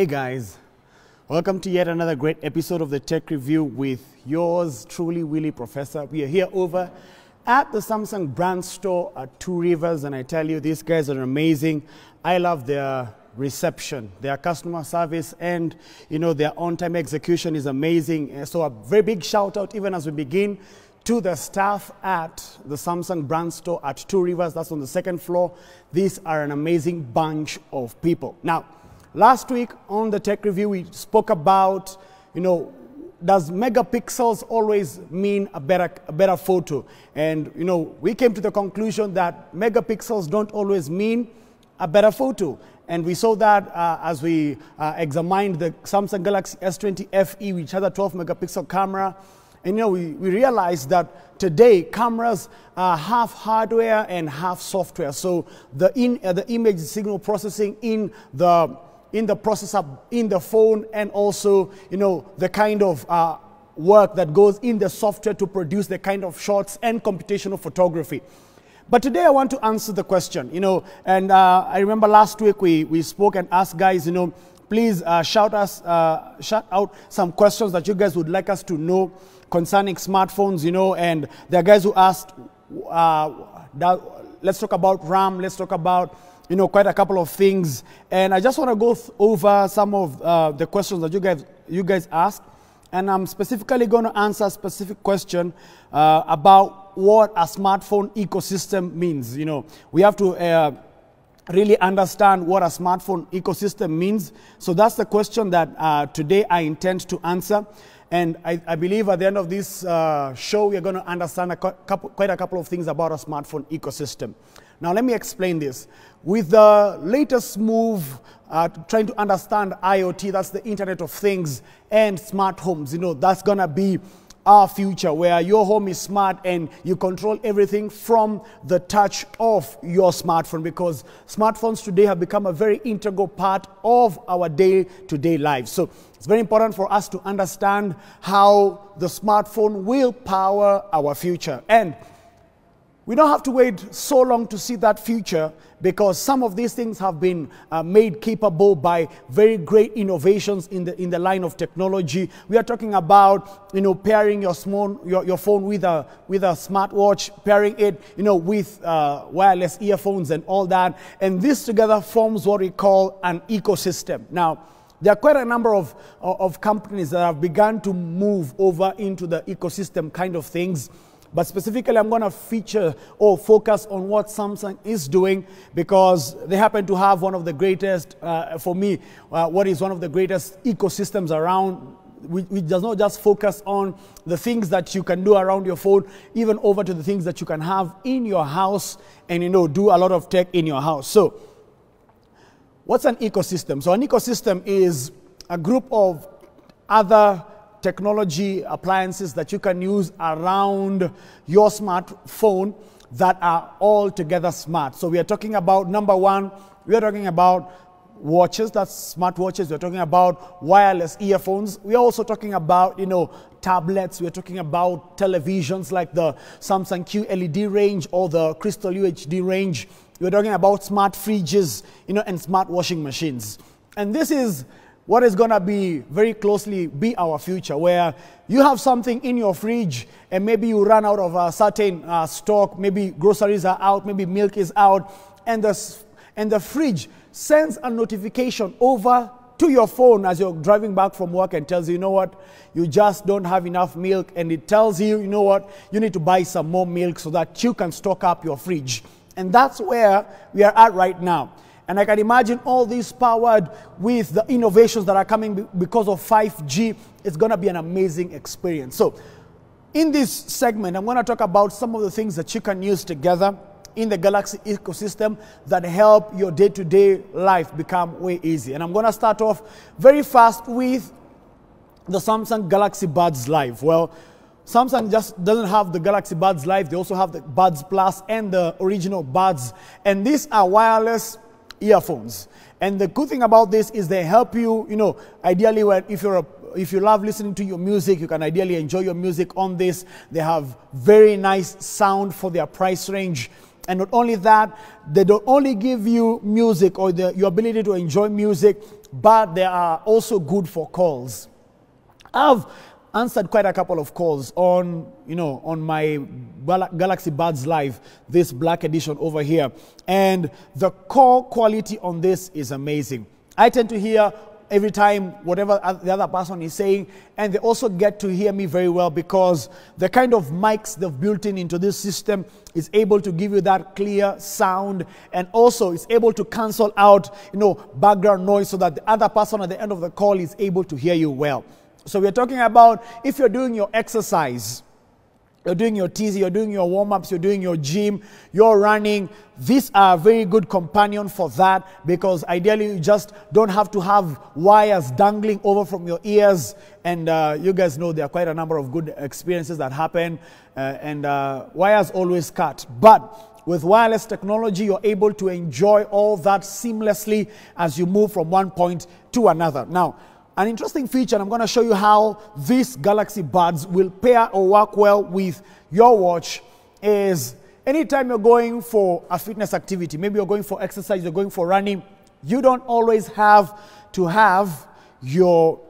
Hey guys, welcome to yet another great episode of the Tech Review with yours truly, Willie Professor. We are here over at the Samsung brand store at Two Rivers, and I tell you, these guys are amazing. I love their reception, their customer service, and you know, their on-time execution is amazing. So a very big shout out, even as we begin, to the staff at the Samsung brand store at Two Rivers. That's on the second floor. These are an amazing bunch of people. Now, last week on the Tech Review, we spoke about, you know, does megapixels always mean a better photo? And, you know, we came to the conclusion that megapixels don't always mean a better photo. And we saw that as we examined the Samsung Galaxy S20 FE, which has a 12-megapixel camera. And, you know, we realized that today cameras are half hardware and half software. So the image signal processing in the processor, in the phone, and also, you know, the kind of work that goes in the software to produce the kind of shots and computational photography. But today I want to answer the question, you know, and I remember last week we spoke and asked guys, you know, please shout out some questions that you guys would like us to know concerning smartphones, you know, and there are guys who asked, let's talk about RAM, let's talk about, you know, quite a couple of things. And I just want to go over some of the questions that you guys asked. And I'm specifically going to answer a specific question about what a smartphone ecosystem means. You know, we have to really understand what a smartphone ecosystem means. So that's the question that today I intend to answer. And I believe at the end of this show, we're going to understand quite a couple of things about a smartphone ecosystem. Now, let me explain this. With the latest move, trying to understand IoT, that's the Internet of Things, and smart homes, you know, that's going to be our future, where your home is smart and you control everything from the touch of your smartphone, because smartphones today have become a very integral part of our day-to-day lives. So it's very important for us to understand how the smartphone will power our future. And we don't have to wait so long to see that future, because some of these things have been made capable by very great innovations in the line of technology. We are talking about, you know, pairing your phone with a smartwatch, pairing it, you know, with wireless earphones and all that. And this together forms what we call an ecosystem. Now, there are quite a number of companies that have begun to move over into the ecosystem kind of things. But specifically, I'm going to feature or focus on what Samsung is doing, because they happen to have one of the greatest, for me, what is one of the greatest ecosystems around, which does not just focus on the things that you can do around your phone, even over to the things that you can have in your house and, you know, do a lot of tech in your house. So what's an ecosystem? So an ecosystem is a group of other technology appliances that you can use around your smartphone that are all together smart. So we are talking about, number one, we are talking about watches, that's smart watches. We're talking about wireless earphones. We're also talking about, you know, tablets. We're talking about televisions like the Samsung QLED range or the Crystal UHD range. We're talking about smart fridges, you know, and smart washing machines. And this is what is going to be very closely be our future, where you have something in your fridge and maybe you run out of a certain stock, maybe groceries are out, maybe milk is out, and the fridge sends a notification over to your phone as you're driving back from work and tells you, you know what, you just don't have enough milk, and it tells you, you know what, you need to buy some more milk so that you can stock up your fridge. And that's where we are at right now. And I can imagine all these powered with the innovations that are coming because of 5G. It's going to be an amazing experience. So in this segment, I'm going to talk about some of the things that you can use together in the Galaxy ecosystem that help your day-to-day life become way easy. And I'm going to start off very fast with the Samsung Galaxy Buds Live. Well, Samsung just doesn't have the Galaxy Buds Live. They also have the Buds Plus and the original Buds. And these are wireless earphones, and the good thing about this is they help you, you know, ideally if you love listening to your music, you can ideally enjoy your music on this. They have very nice sound for their price range, and not only that, they don't only give you music or your ability to enjoy music, but they are also good for calls. I've answered quite a couple of calls on, on my Galaxy Buds Live, this black edition over here. And the call quality on this is amazing. I tend to hear every time whatever the other person is saying, and they also get to hear me very well because the kind of mics they've built into this system is able to give you that clear sound, and also it's able to cancel out, background noise so that the other person at the end of the call is able to hear you well. So we're talking about if you're doing your exercise, you're doing your TZ, you're doing your warm-ups, you're doing your gym, you're running, these are a very good companion for that, because ideally you just don't have to have wires dangling over from your ears. And you guys know there are quite a number of good experiences that happen, and wires always cut. But with wireless technology, you're able to enjoy all that seamlessly as you move from one point to another. Now, an interesting feature, and I'm going to show you how these Galaxy Buds will pair or work well with your watch, is anytime you're going for a fitness activity, maybe you're going for exercise, you're going for running, you don't always have to have your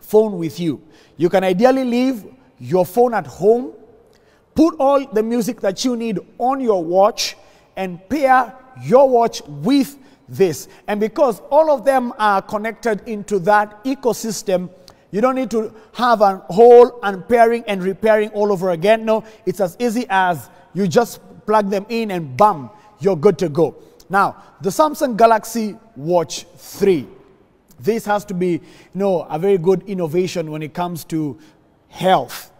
phone with you. You can ideally leave your phone at home, put all the music that you need on your watch, and pair your watch with this. And because all of them are connected into that ecosystem, you don't need to have a whole unpairing and repairing all over again. No, it's as easy as you just plug them in and bam, you're good to go. Now, the Samsung Galaxy Watch 3. This has to be, a very good innovation when it comes to health.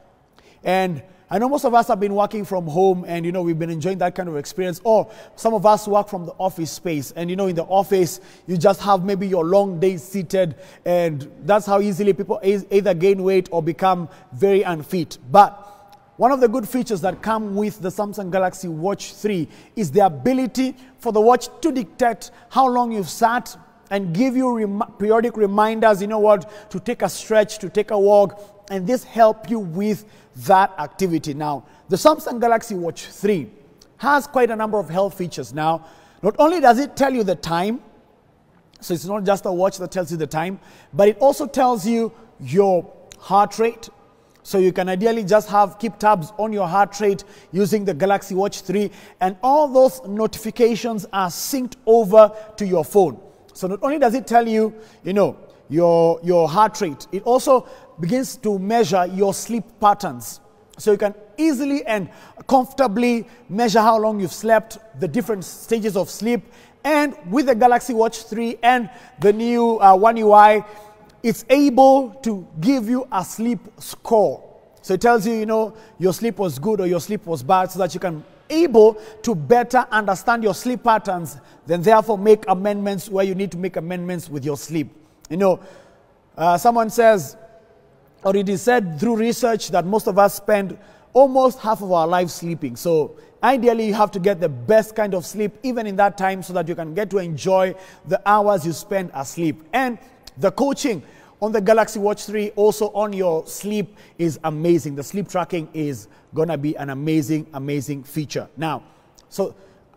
And I know most of us have been working from home, and we've been enjoying that kind of experience. Or some of us work from the office space, and in the office you just have maybe your long days seated, and that's how easily people either gain weight or become very unfit. But one of the good features that come with the Samsung Galaxy Watch 3 is the ability for the watch to detect how long you've sat and give you periodic reminders, to take a stretch, to take a walk, and this help you with that activity. Now, the Samsung Galaxy Watch 3 has quite a number of health features. Now, not only does it tell you the time, so it's not just a watch that tells you the time, but it also tells you your heart rate. So you can ideally just keep tabs on your heart rate using the Galaxy Watch 3, and all those notifications are synced over to your phone. So not only does it tell you, your heart rate, it also begins to measure your sleep patterns. So you can easily and comfortably measure how long you've slept, the different stages of sleep. And with the Galaxy Watch 3 and the new One UI, it's able to give you a sleep score. So it tells you, your sleep was good or your sleep was bad, so that you can able to better understand your sleep patterns, then therefore make amendments where you need to make amendments with your sleep. Someone says, or it is said through research, that most of us spend almost half of our life sleeping. So ideally, you have to get the best kind of sleep even in that time, so that you can get to enjoy the hours you spend asleep. And the coaching on the Galaxy Watch 3, also on your sleep, is amazing. The sleep tracking is going to be an amazing, amazing feature. Now, so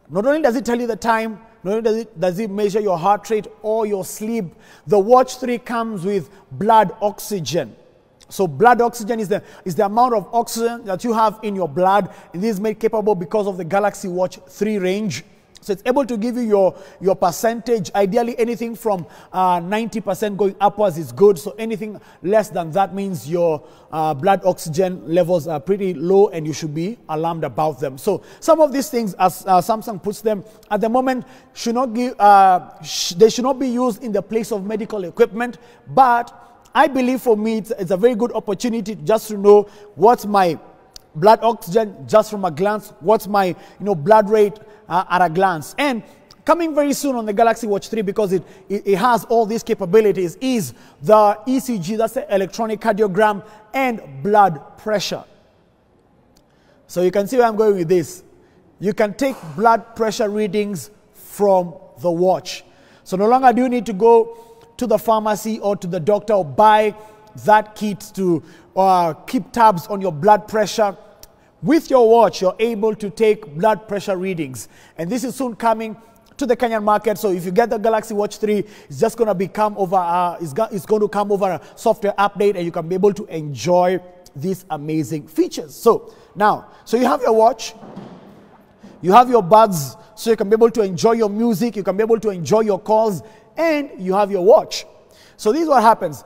not only does it tell you the time, not only does it measure your heart rate or your sleep, the Watch 3 comes with blood oxygen. So blood oxygen is the amount of oxygen that you have in your blood, and this is made capable because of the Galaxy Watch 3 range. So it's able to give you your percentage. Ideally, anything from 90% going upwards is good. So anything less than that means your blood oxygen levels are pretty low and you should be alarmed about them. So some of these things, as Samsung puts them, at the moment, should not give, they should not be used in the place of medical equipment. But I believe for me, it's a very good opportunity just to know what's my blood oxygen just from a glance, what's my blood rate at a glance. And coming very soon on the Galaxy Watch 3, because it has all these capabilities, is the ECG, that's the electronic cardiogram, and blood pressure. So you can see where I'm going with this. You can take blood pressure readings from the watch. So no longer do you need to go to the pharmacy or to the doctor or buy that kit to keep tabs on your blood pressure. With your watch, you're able to take blood pressure readings. And this is soon coming to the Kenyan market. So if you get the Galaxy Watch 3, it's just going to become over, it's going to come over a software update, and you can be able to enjoy these amazing features. So now, so you have your watch, you have your buds, so you can be able to enjoy your music, you can be able to enjoy your calls, and you have your watch. So this is what happens.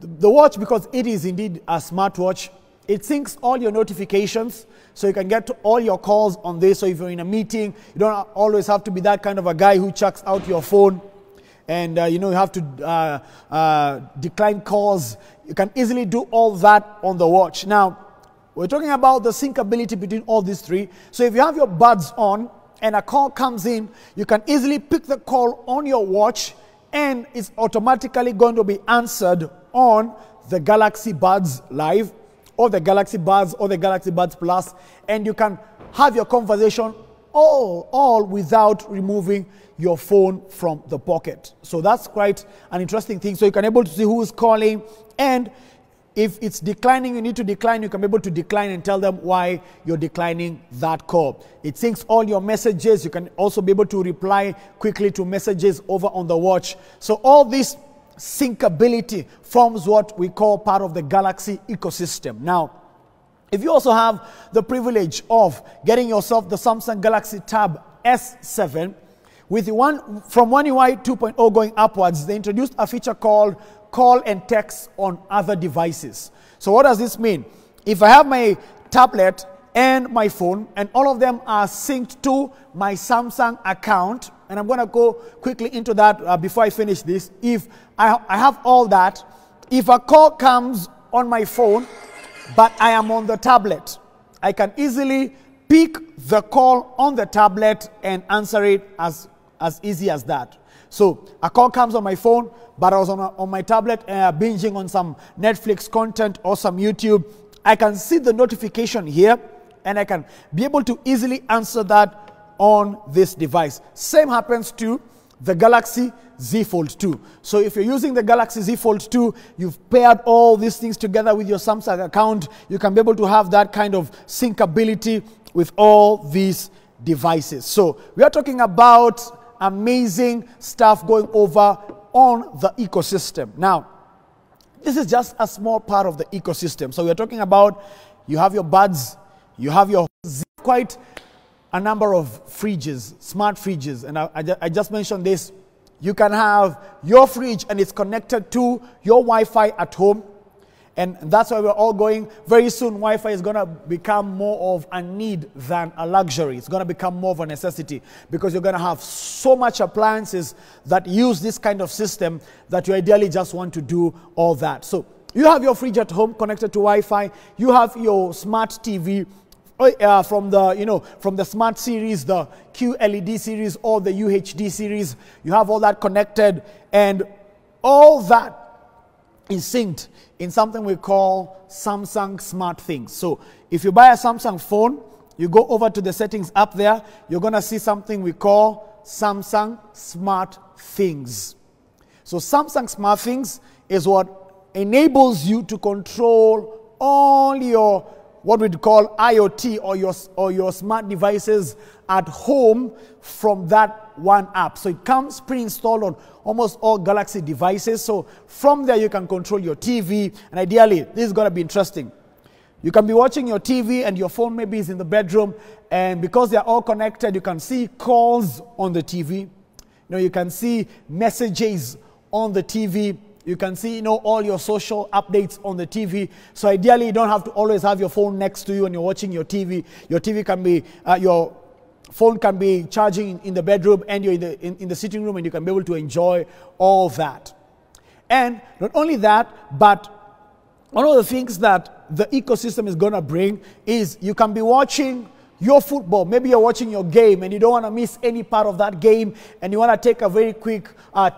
The watch, because it is indeed a smartwatch, it syncs all your notifications, so you can get to all your calls on this. So if you're in a meeting, you don't always have to be that kind of a guy who chucks out your phone and you know, you have to decline calls. You can easily do all that on the watch. Now, we're talking about the syncability between all these three. So if you have your buds on and a call comes in, you can easily pick the call on your watch, and it's automatically going to be answered on the Galaxy Buds Live or the Galaxy Buds or the Galaxy Buds Plus, and you can have your conversation all without removing your phone from the pocket. So that's quite an interesting thing. So you can able to see who is calling, and if it's declining, you need to decline, you can be able to decline and tell them why you're declining that call. It syncs all your messages. You can also be able to reply quickly to messages over on the watch. So all this syncability forms what we call part of the Galaxy ecosystem. Now, if you also have the privilege of getting yourself the Samsung Galaxy Tab S7, with the one from One UI 2.0 going upwards, they introduced a feature called call and text on other devices. So what does this mean? If I have my tablet and my phone, and all of them are synced to my Samsung account, and I'm going to go quickly into that before I finish this. If I have all that, if a call comes on my phone, but I am on the tablet, I can easily pick the call on the tablet and answer it as easy as that. So a call comes on my phone, but I was on my tablet binging on some Netflix content or some YouTube. I can see the notification here, and I can be able to easily answer that on this device. Same happens to the Galaxy Z Fold 2. So if you're using the Galaxy Z Fold 2, you've paired all these things together with your Samsung account. You can be able to have that kind of syncability with all these devices. So we are talking about amazing stuff going over on the ecosystem. Now, this is just a small part of the ecosystem. So we're talking about, you have your buds, you have your quite a number of fridges, smart fridges. And I just mentioned this. You can have your fridge and it's connected to your Wi-Fi at home. And that's why we're all going. Very soon, Wi-Fi is going to become more of a need than a luxury. It's going to become more of a necessity, because you're going to have so much appliances that use this kind of system that you ideally just want to do all that. So you have your fridge at home connected to Wi-Fi. You have your smart TV from the smart series, the QLED series or the UHD series. You have all that connected, and all that is synced in something we call Samsung Smart Things. So if you buy a Samsung phone, you go over to the settings up there, you're going to see something we call Samsung Smart Things. So Samsung Smart Things is what enables you to control all your what we'd call IoT or your smart devices at home from that one app. So it comes pre-installed on almost all Galaxy devices. So from there you can control your TV, and ideally this is going to be interesting. You can be watching your TV and your phone maybe is in the bedroom, and because they're all connected, you can see calls on the TV. You know, you can see messages on the TV. You can see, you know, all your social updates on the TV. So ideally, you don't have to always have your phone next to you when you're watching your TV. Your TV can be, your phone can be charging in the bedroom, and you're in the sitting room, and you can be able to enjoy all that. And not only that, but one of the things that the ecosystem is going to bring is you can be watching your football. Maybe you're watching your game and you don't want to miss any part of that game, and you want to take a very quick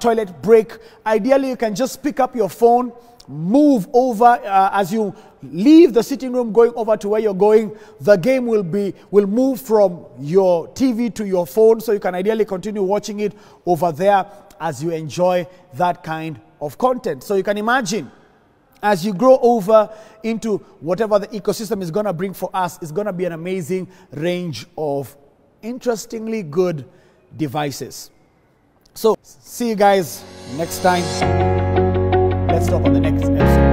toilet break. Ideally, you can just pick up your phone, move over as you leave the sitting room going over to where you're going. The game will move from your TV to your phone, so you can ideally continue watching it over there as you enjoy that kind of content. So you can imagine, as you grow over into whatever the ecosystem is going to bring for us, it's going to be an amazing range of interestingly good devices. So see you guys next time. Let's talk on the next episode.